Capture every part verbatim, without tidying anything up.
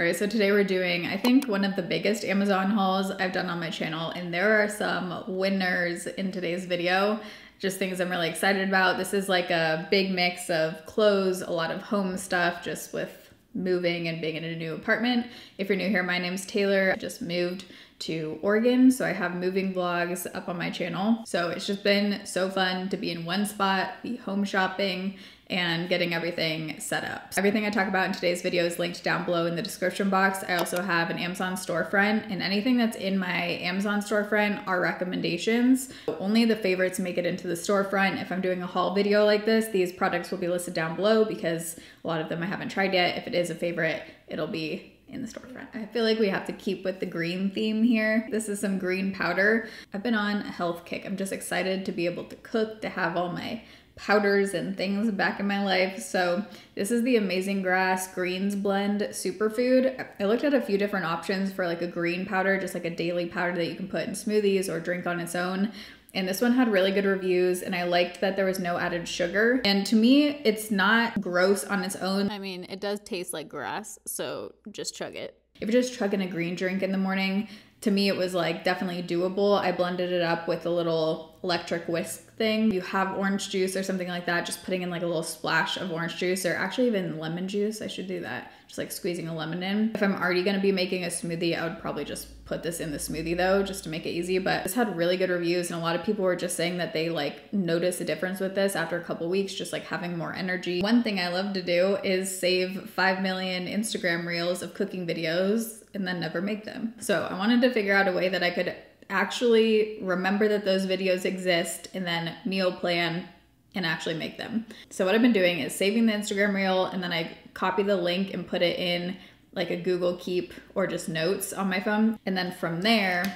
All right, so today we're doing, I think, one of the biggest Amazon hauls I've done on my channel, and there are some winners in today's video. Just things I'm really excited about. This is like a big mix of clothes, a lot of home stuff, just with moving and being in a new apartment. If you're new here, my name's Taylor. I just moved to Oregon, so I have moving vlogs up on my channel. So it's just been so fun to be in one spot, be home shopping, and getting everything set up. Everything I talk about in today's video is linked down below in the description box. I also have an Amazon storefront, and anything that's in my Amazon storefront are recommendations. Only the favorites make it into the storefront. If I'm doing a haul video like this, these products will be listed down below because a lot of them I haven't tried yet. If it is a favorite, it'll be in the storefront. I feel like we have to keep with the green theme here. This is some green powder. I've been on a health kick. I'm just excited to be able to cook, to have all my powders and things back in my life. So this is the Amazing Grass Greens Blend Superfood. I looked at a few different options for like a green powder, just like a daily powder that you can put in smoothies or drink on its own. And this one had really good reviews, and I liked that there was no added sugar. And to me, it's not gross on its own. I mean, it does taste like grass, so just chug it. If you're just chugging a green drink in the morning, to me, it was like definitely doable. I blended it up with a little electric whisk thing. If you have orange juice or something like that, just putting in like a little splash of orange juice, or actually even lemon juice. I should do that. Just like squeezing a lemon in. If I'm already gonna be making a smoothie, I would probably just put this in the smoothie though, just to make it easy. But this had really good reviews, and a lot of people were just saying that they like notice a difference with this after a couple weeks, just like having more energy. One thing I love to do is save five million Instagram reels of cooking videos and then never make them. So I wanted to figure out a way that I could actually remember that those videos exist and then meal plan and actually make them. So what I've been doing is saving the Instagram reel, and then I copy the link and put it in like a Google Keep or just notes on my phone. And then from there,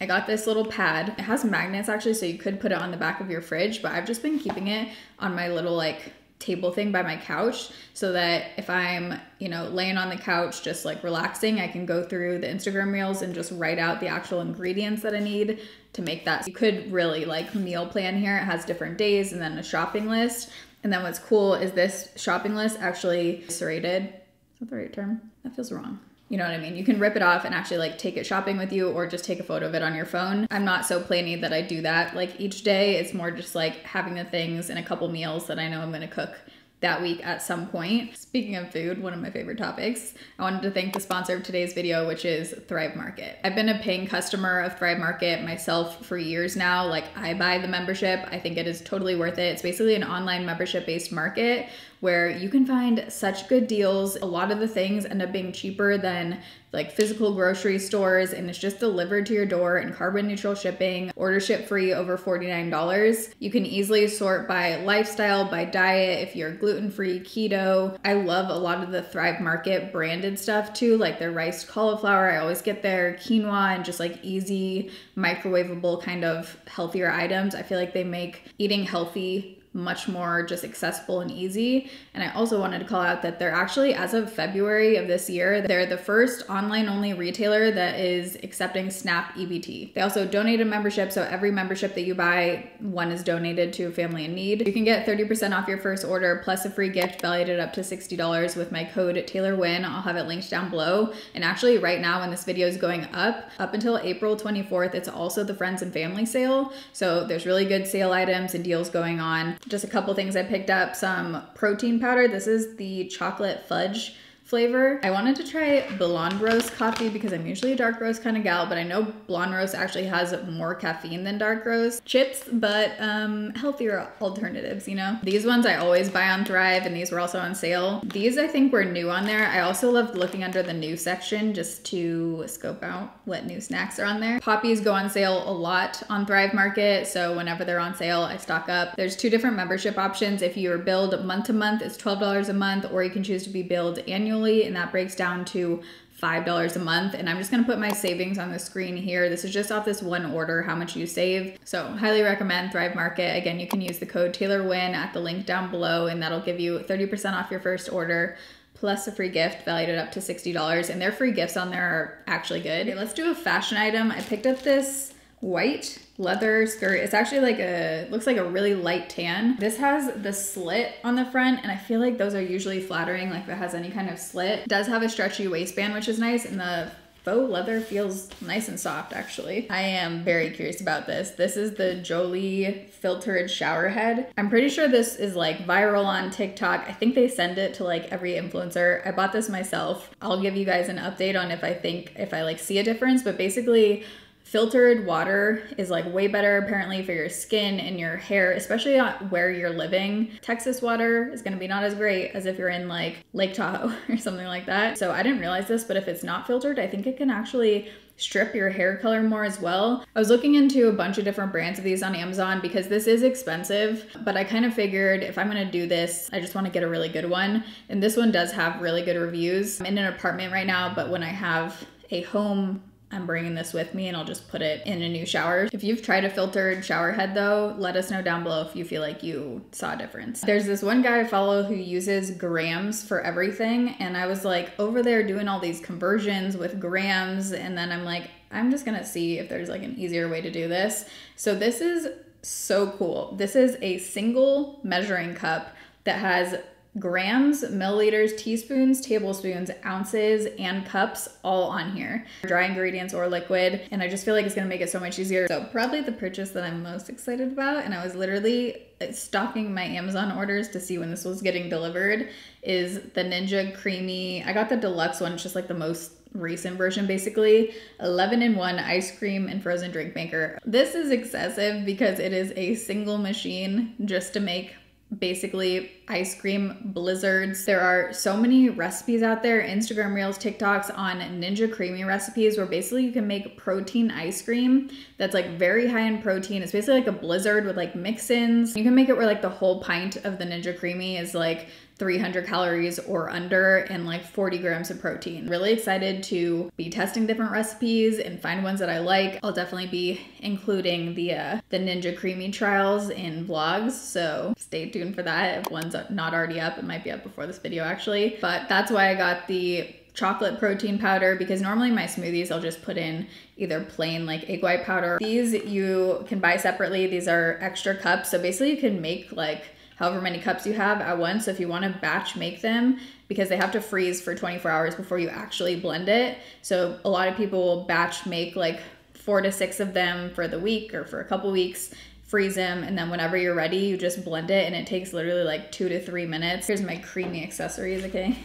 I got this little pad. It has magnets actually, so you could put it on the back of your fridge, but I've just been keeping it on my little like table thing by my couch, so that if I'm, you know, laying on the couch just like relaxing, I can go through the Instagram reels and just write out the actual ingredients that I need to make that. You could really like meal plan here. It has different days and then a shopping list. And then what's cool is this shopping list actually serrated. Is that the right term? That feels wrong. You know what I mean? You can rip it off and actually like take it shopping with you, or just take a photo of it on your phone. I'm not so planny that I do that like each day. It's more just like having the things and a couple meals that I know I'm gonna cook that week at some point. Speaking of food, one of my favorite topics, I wanted to thank the sponsor of today's video, which is Thrive Market. I've been a paying customer of Thrive Market myself for years now. Like, I buy the membership. I think it is totally worth it. It's basically an online membership-based market where you can find such good deals. A lot of the things end up being cheaper than like physical grocery stores, and it's just delivered to your door in carbon neutral shipping, order ship free over forty-nine dollars. You can easily sort by lifestyle, by diet, if you're gluten-free, keto. I love a lot of the Thrive Market branded stuff too, like their rice cauliflower. I always get their quinoa and just like easy microwavable kind of healthier items. I feel like they make eating healthy much more just accessible and easy. And I also wanted to call out that they're actually, as of February of this year, they're the first online only retailer that is accepting SNAP E B T. They also donate a membership, so every membership that you buy, one is donated to a family in need. You can get thirty percent off your first order plus a free gift valued at up to sixty dollars with my code Taylor Wynn. I'll have it linked down below. And actually right now when this video is going up, up until April twenty-fourth, it's also the friends and family sale. So there's really good sale items and deals going on. Just a couple things I picked up, some protein powder. This is the chocolate fudge flavor. I wanted to try blonde roast coffee because I'm usually a dark roast kind of gal, but I know blonde roast actually has more caffeine than dark roast. Chips, but um, healthier alternatives, you know? These ones I always buy on Thrive, and these were also on sale. These I think were new on there. I also loved looking under the new section just to scope out what new snacks are on there. Poppies go on sale a lot on Thrive Market, so whenever they're on sale, I stock up. There's two different membership options. If you're billed month to month, it's twelve dollars a month, or you can choose to be billed annually, and that breaks down to five dollars a month. And I'm just gonna put my savings on the screen here. This is just off this one order, how much you save. So highly recommend Thrive Market. Again, you can use the code TaylorWynn at the link down below, and that'll give you thirty percent off your first order plus a free gift valued at up to sixty dollars. And their free gifts on there are actually good. Okay, let's do a fashion item. I picked up this white leather skirt. It's actually like a, looks like a really light tan. This has the slit on the front, and I feel like those are usually flattering, like if it has any kind of slit. It does have a stretchy waistband, which is nice, and the faux leather feels nice and soft, actually. I am very curious about this. This is the Jolie filtered shower head. I'm pretty sure this is like viral on TikTok. I think they send it to like every influencer. I bought this myself. I'll give you guys an update on if I think, if I like see a difference, but basically filtered water is like way better apparently for your skin and your hair, especially not where you're living. Texas water is gonna be not as great as if you're in like Lake Tahoe or something like that. So I didn't realize this, but if it's not filtered, I think it can actually strip your hair color more as well. I was looking into a bunch of different brands of these on Amazon because this is expensive, but I kind of figured if I'm gonna do this, I just wanna get a really good one. And this one does have really good reviews. I'm in an apartment right now, but when I have a home, I'm bringing this with me and I'll just put it in a new shower. If you've tried a filtered shower head though, let us know down below if you feel like you saw a difference. There's this one guy I follow who uses grams for everything. And I was like over there doing all these conversions with grams. And then I'm like, I'm just gonna see if there's like an easier way to do this. So this is so cool. This is a single measuring cup that has grams, milliliters, teaspoons, tablespoons, ounces, and cups all on here. Dry ingredients or liquid. And I just feel like it's gonna make it so much easier. So probably the purchase that I'm most excited about, and I was literally stalking my Amazon orders to see when this was getting delivered, is the Ninja Creami. I got the deluxe one, it's just like the most recent version basically. eleven in one ice cream and frozen drink maker. This is excessive because it is a single machine just to make basically ice cream blizzards. There are so many recipes out there, Instagram Reels, TikToks on Ninja Creami recipes where basically you can make protein ice cream that's like very high in protein. It's basically like a blizzard with like mix-ins. You can make it where like the whole pint of the Ninja Creami is like three hundred calories or under and like forty grams of protein. Really excited to be testing different recipes and find ones that I like. I'll definitely be including the uh, the Ninja Creami trials in vlogs, so stay tuned for that. If one's not already up, it might be up before this video actually. But that's why I got the chocolate protein powder, because normally my smoothies I'll just put in either plain like egg white powder. These you can buy separately. These are extra cups, so basically you can make like however many cups you have at once. So if you want to batch make them, because they have to freeze for twenty-four hours before you actually blend it. So a lot of people will batch make like four to six of them for the week or for a couple weeks, freeze them, and then whenever you're ready, you just blend it, and it takes literally like two to three minutes. Here's my creamy accessories, okay?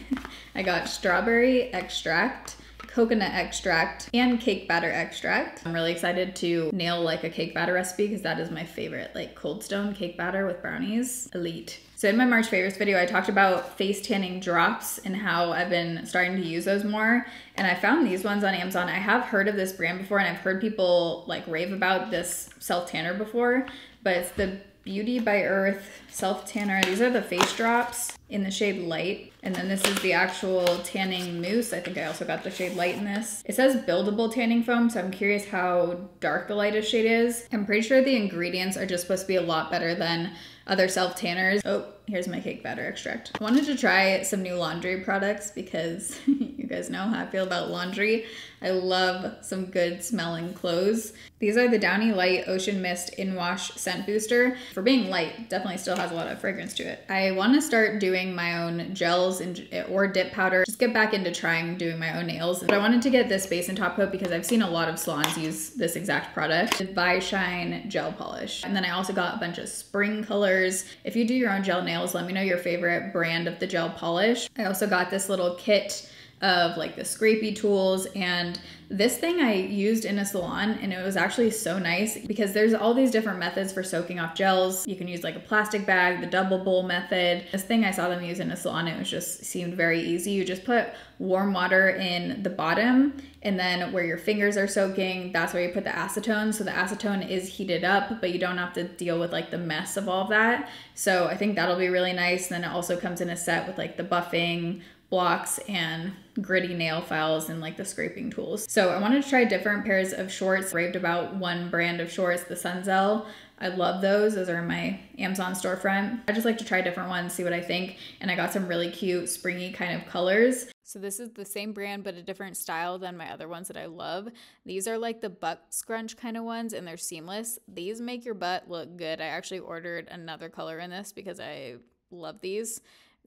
I got strawberry extract, coconut extract, and cake batter extract. I'm really excited to nail like a cake batter recipe because that is my favorite, like Cold Stone cake batter with brownies, elite. So in my March favorites video, I talked about face tanning drops and how I've been starting to use those more. And I found these ones on Amazon. I have heard of this brand before, and I've heard people like rave about this self tanner before, but it's the Beauty by Earth self tanner. These are the face drops in the shade light. And then this is the actual tanning mousse. I think I also got the shade light in this. It says buildable tanning foam, so I'm curious how dark the lightest shade is. I'm pretty sure the ingredients are just supposed to be a lot better than other self tanners. Oh, here's my cake batter extract. I wanted to try some new laundry products because you guys know how I feel about laundry. I love some good smelling clothes. These are the Downy Light Ocean Mist In Wash Scent Booster. For being light, definitely still has a lot of fragrance to it. I wanna start doing my own gels and or dip powder. Just get back into trying doing my own nails. But I wanted to get this base and top coat because I've seen a lot of salons use this exact product. The Bi-Shine Gel Polish. And then I also got a bunch of spring colors. If you do your own gel nails, let me know your favorite brand of the gel polish. I also got this little kit of like the scrapey tools, and this thing I used in a salon, and it was actually so nice because there's all these different methods for soaking off gels. You can use like a plastic bag, the double bowl method. This thing I saw them use in a salon, it was just seemed very easy. You just put warm water in the bottom, and then where your fingers are soaking, that's where you put the acetone. So the acetone is heated up, but you don't have to deal with like the mess of all of that. So I think that'll be really nice. And then it also comes in a set with like the buffing blocks and gritty nail files and like the scraping tools. So I wanted to try different pairs of shorts. I raved about one brand of shorts, the Sunzel. I love those. Those are in my Amazon storefront. I just like to try different ones, see what I think. And I got some really cute springy kind of colors. So this is the same brand, but a different style than my other ones that I love. These are like the butt scrunch kind of ones, and they're seamless. These make your butt look good. I actually ordered another color in this because I love these.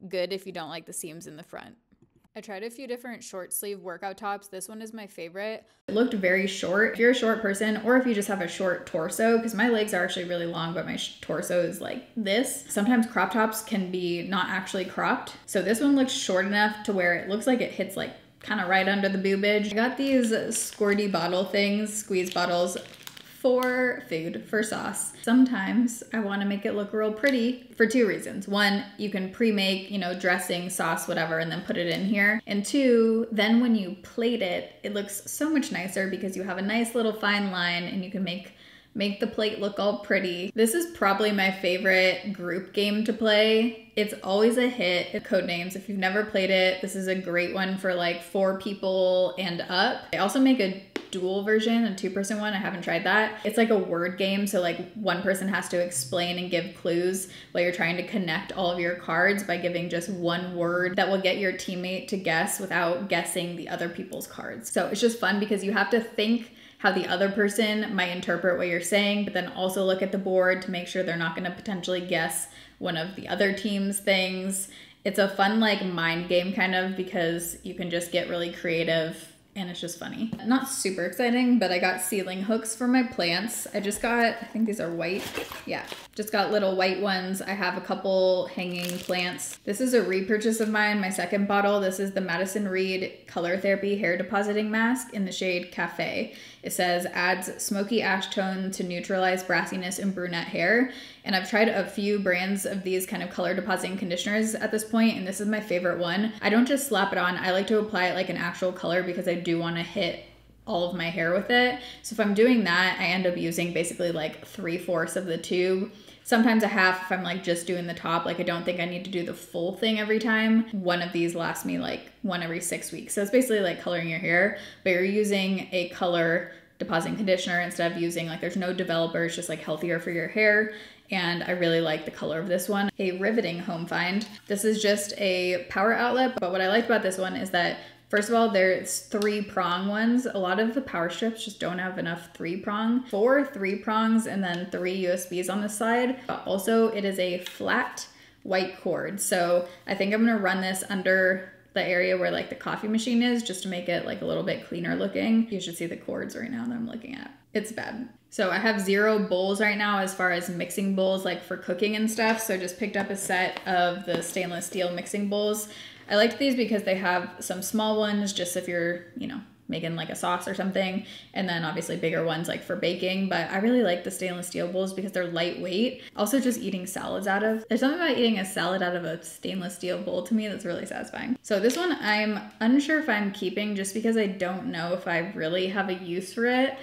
Good if you don't like the seams in the front. I tried a few different short sleeve workout tops. This one is my favorite. It looked very short. If you're a short person, or if you just have a short torso, because my legs are actually really long, but my torso is like this. Sometimes crop tops can be not actually cropped. So this one looks short enough to where it looks like it hits like kind of right under the boobage. I got these squirty bottle things, squeeze bottles, for food, for sauce. Sometimes I want to make it look real pretty for two reasons. One, you can pre-make, you know, dressing, sauce, whatever, and then put it in here. And two, then when you plate it, it looks so much nicer because you have a nice little fine line and you can make make the plate look all pretty. This is probably my favorite group game to play. It's always a hit. Codenames, if you've never played it, this is a great one for like four people and up. I also make a dual version, a two-person one. I haven't tried that. It's like a word game, so like one person has to explain and give clues while you're trying to connect all of your cards by giving just one word that will get your teammate to guess without guessing the other people's cards. So it's just fun because you have to think how the other person might interpret what you're saying, but then also look at the board to make sure they're not going to potentially guess one of the other team's things. It's a fun like mind game kind of, because you can just get really creative. And it's just funny. Not super exciting, but I got ceiling hooks for my plants. I just got, I think these are white. Yeah, just got little white ones. I have a couple hanging plants. This is a repurchase of mine, my second bottle. This is the Madison Reed Color Therapy Hair Depositing Mask in the shade Cafe. It says, adds smoky ash tone to neutralize brassiness in brunette hair. And I've tried a few brands of these kind of color depositing conditioners at this point, and this is my favorite one. I don't just slap it on. I like to apply it like an actual color because I do want to hit all of my hair with it. So if I'm doing that, I end up using basically like three-fourths of the tube. Sometimes a half if I'm like just doing the top, like I don't think I need to do the full thing every time. One of these lasts me like one every six weeks. So it's basically like coloring your hair, but you're using a color depositing conditioner instead of using like, there's no developer, it's just like healthier for your hair. And I really like the color of this one. A riveting home find. This is just a power outlet, but what I liked about this one is that first of all, there's three prong ones. A lot of the power strips just don't have enough three prong. Four three prongs and then three U S Bs on the side. But also it is a flat white cord. So I think I'm gonna run this under the area where like the coffee machine is just to make it like a little bit cleaner looking. You should see the cords right now that I'm looking at. It's bad. So I have zero bowls right now as far as mixing bowls like for cooking and stuff. So I just picked up a set of the stainless steel mixing bowls. I liked these because they have some small ones just if you're, you know, making like a sauce or something, and then obviously bigger ones like for baking, but I really like the stainless steel bowls because they're lightweight. Also just eating salads out of. There's something about eating a salad out of a stainless steel bowl to me that's really satisfying. So this one I'm unsure if I'm keeping just because I don't know if I really have a use for it.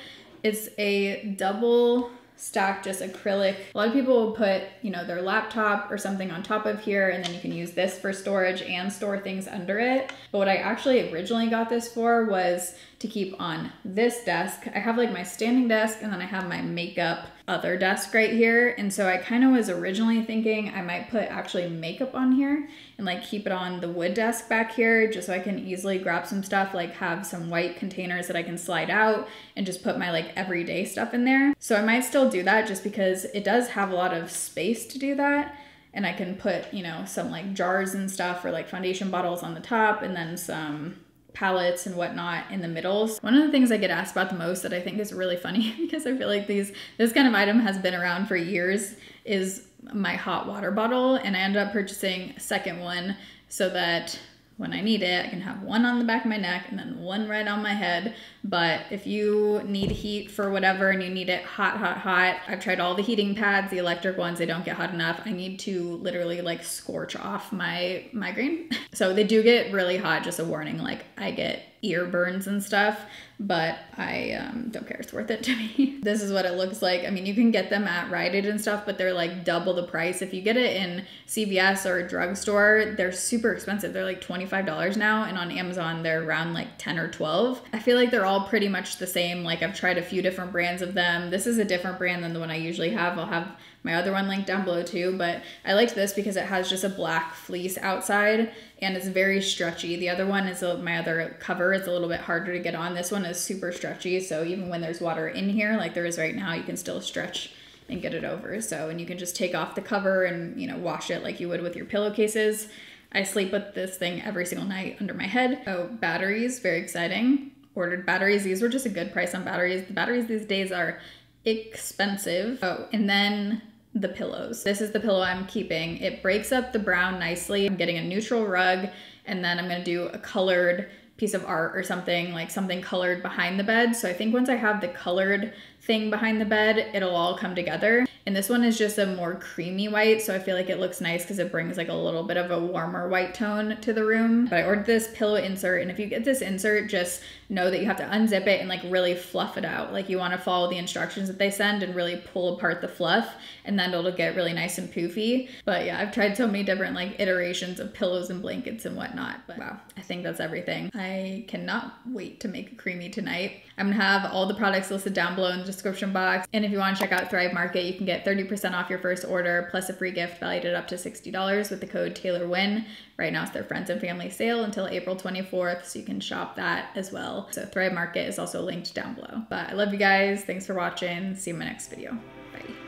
It's a double stack, just acrylic. A lot of people will put, you know, their laptop or something on top of here, and then you can use this for storage and store things under it. But what I actually originally got this for was to keep on this desk. I have like my standing desk, and then I have my makeup other desk right here. And so I kind of was originally thinking I might put actually makeup on here and like keep it on the wood desk back here just so I can easily grab some stuff, like have some white containers that I can slide out and just put my like everyday stuff in there. So I might still do that just because it does have a lot of space to do that. And I can put, you know, some like jars and stuff or like foundation bottles on the top and then some palettes and whatnot in the middle. One of the things I get asked about the most that I think is really funny because I feel like these this kind of item has been around for years is my hot water bottle, and I ended up purchasing a second one so that when I need it, I can have one on the back of my neck and then one right on my head. But if you need heat for whatever and you need it hot, hot, hot, I've tried all the heating pads, the electric ones, they don't get hot enough. I need to literally like scorch off my migraine. So they do get really hot, just a warning, like I get ear burns and stuff, but I um, don't care, it's worth it to me. This is what it looks like. I mean, you can get them at Rite Aid and stuff, but they're like double the price. If you get it in C V S or a drugstore, they're super expensive. They're like twenty-five dollars now, and on Amazon, they're around like ten or twelve. I feel like they're all pretty much the same. Like I've tried a few different brands of them. This is a different brand than the one I usually have. I'll have my other one linked down below too, but I liked this because it has just a black fleece outside and it's very stretchy. The other one is a, my other cover. It's a little bit harder to get on. This one is super stretchy. So even when there's water in here, like there is right now, you can still stretch and get it over. So, and you can just take off the cover and, you know, wash it like you would with your pillowcases. I sleep with this thing every single night under my head. Oh, batteries, very exciting. Ordered batteries. These were just a good price on batteries. The batteries these days are expensive. Oh, and then the pillows. This is the pillow I'm keeping. It breaks up the brown nicely. I'm getting a neutral rug, and then I'm gonna do a colored piece of art or something, like something colored behind the bed. So I think once I have the colored thing behind the bed, it'll all come together. And this one is just a more creamy white. So I feel like it looks nice because it brings like a little bit of a warmer white tone to the room. But I ordered this pillow insert. And if you get this insert, just know that you have to unzip it and like really fluff it out. Like you want to follow the instructions that they send and really pull apart the fluff, and then it'll get really nice and poofy. But yeah, I've tried so many different like iterations of pillows and blankets and whatnot. But wow, I think that's everything. I I cannot wait to make a creami tonight. I'm gonna have all the products listed down below in the description box. And if you wanna check out Thrive Market, you can get thirty percent off your first order, plus a free gift valued at up to sixty dollars with the code Taylor Wynn. Right now it's their friends and family sale until April twenty-fourth, so you can shop that as well. So Thrive Market is also linked down below. But I love you guys, thanks for watching. See you in my next video, bye.